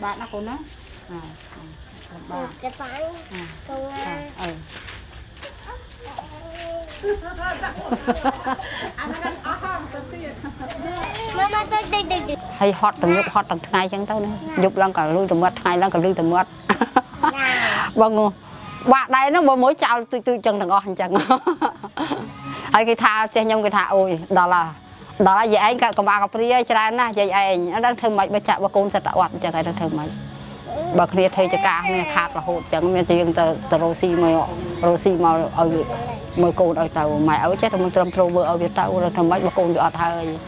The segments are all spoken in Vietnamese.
bạn nó con đó. Cái tay. Hay hot từng nhục hot từng ngày chẳng tới nữa. Nhục lần cả lui từng mất, hai lần cả lui từng mất. Vâng. Bạn đây nó bố mối chào từ chân thằng con chẳng. Hay cái tha xe nhông cái tha ôi, đó là vậy anh cả ba cặp ria cho nên na vậy anh nó đang thương mày bây chạm bà con sẽ tạo chẳng ai đang thương mày. Bà kia thấy cho cả này khát là hột chẳng miền tiền từ Rosi mà ở mời cô ở tàu mày ở chết trong trầm trồ ở Việt tàu là thương mày bà con ở thời.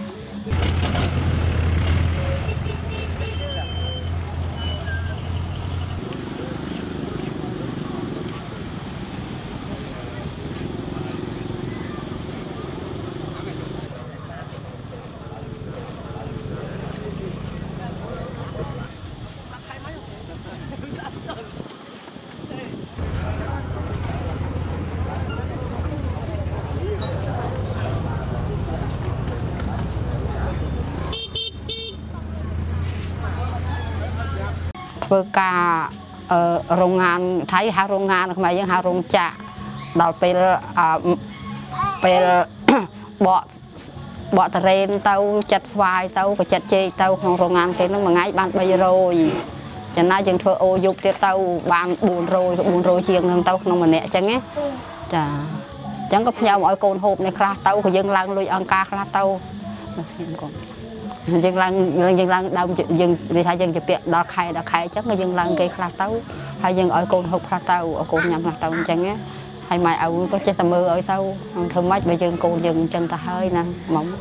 Với cả rong ngàn thấy hà rong ngàn không phải những hà rong chạ đào pel bọt tren tàu chặt xoài tàu và chặt chê tàu không rong ngàn thì nó mà ngay ban bây rồi cho nên những thợ ô dục thì tàu ban buồn rồi chiêng tàu không mà nè chẳng nhé chẳng gặp nhau mọi cồn hộp này khá tàu của dân lang lui ăn cá khá tàu dân lang đông dân đi thay dân chụp bẹ đào khai chắc người dân lang cây khát tàu hay dân ở cồn hụt khát tàu ở cồn nhầm khát tàu chẳng nhé hay mày ở có chơi sầm mơ ở sau thơm mát bây giờ cồn dân chân ta hơi nè mỏng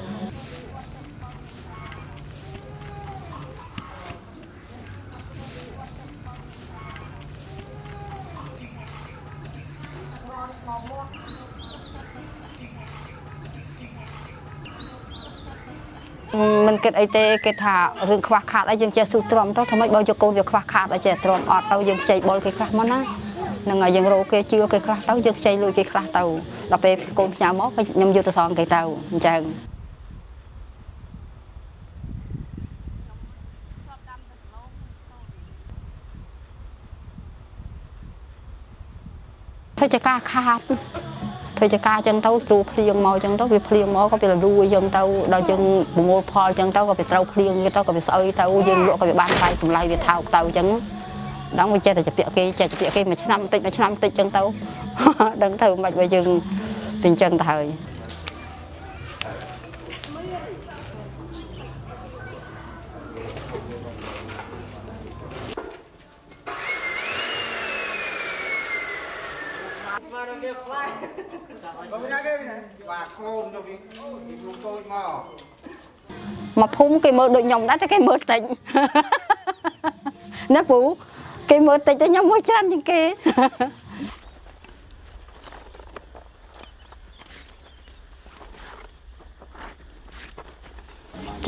mình kết ấy tê kết thả rừng khóa khát ấy dân chơi sưu trộm đó thôi mấy bao giờ cô được khóa khát ấy chơi trộm ọt đâu dân chơi bồi cái khát món á nâng ngày dân rô kia chưa cái khát đâu dân chơi lui cái khát tàu đập về cô nhà mốt nhâm vô tơ son cái tàu chàng thôi chơi ca khát thôi cho ca chân tàu du phèn màu chân tàu về phèn màu có phải là đuôi chân tàu đào chân mùa phò chân tàu có phải tàu phèn cái tàu có phải sợi tàu dân lụa có phải ban tay cùng lai về thao tàu chân đóng với che thì chụp bịa kia mà chín năm tịt chân tàu đừng thử mạch về chừng tình chân thời mà phun cái mơ đội nhộng đã tới cái mơ tịnh nè bố cái mơ tịnh tới nhau mơ chăn những cái chắc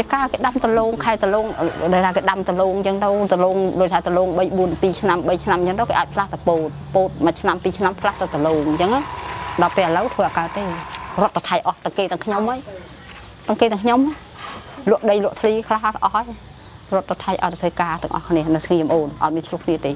ca cái đâm tơ lông khai tơ lông đây là cái đâm tơ lông chẳng đâu tơ lông đôi thay tơ lông bảy buồn năm chẳng đâu cái áp plastic bột mà năm plastic tơ lông chẳng á đập bè lấu thừa cả đây rót vào thay ọt tầng kia tầng nhóm ấy lụa đây lụa thây khá là ói rót vào thay ở thời ca tầng ọt này nó khi ổn ọt mới chụp đi tí